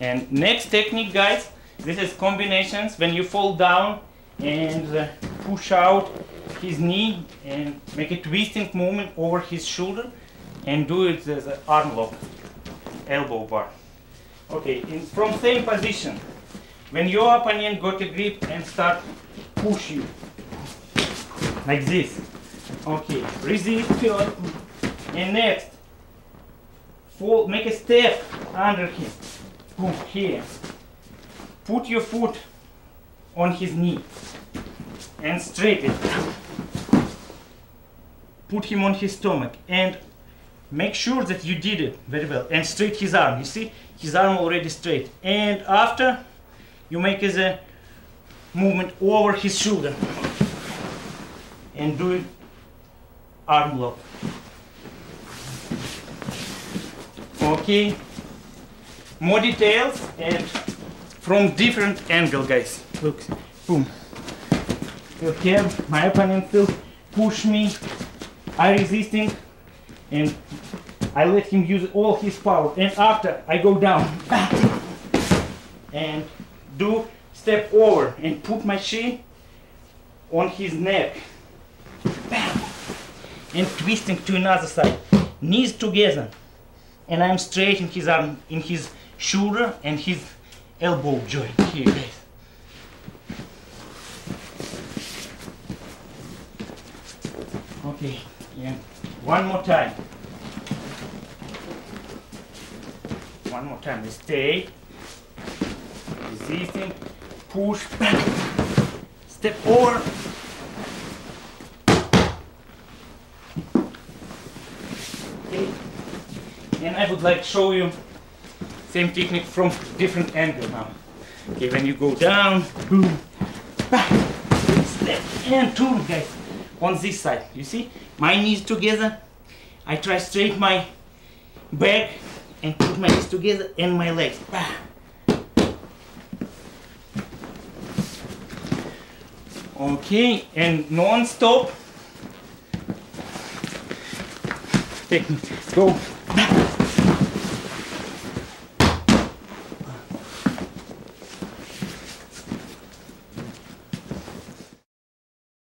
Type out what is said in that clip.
And next technique, guys, this is combinations. When you fall down and push out his knee and make a twisting movement over his shoulder and do it as an arm lock, elbow bar. Okay, from same position, when your opponent got a grip and start push you, like this. Okay, resist first, and next, fall, make a step under him, boom, here. Put your foot on his knee and straighten. Put him on his stomach and make sure that you did it very well and straight his arm. You see, his arm already straight. And after, you make a movement over his shoulder and do it arm lock. Okay, more details and from different angle, guys. Look, boom. Okay, my opponent still push me. I resisting, and I let him use all his power. And after I go down and do step over and put my shin on his neck and twisting to another side, knees together, and I'm straightening his arm in his shoulder and his elbow joint here, guys. Okay, yeah. One more time. One more time. We stay. Resisting. Push back. Step over. Okay. And I would like to show you same technique from different angle now. Okay, when you go down, boom, back, step, and turn, guys. On this side, you see, my knees together. I try straight my back and put my knees together and my legs. Bah. Okay, and non-stop technique. Go back.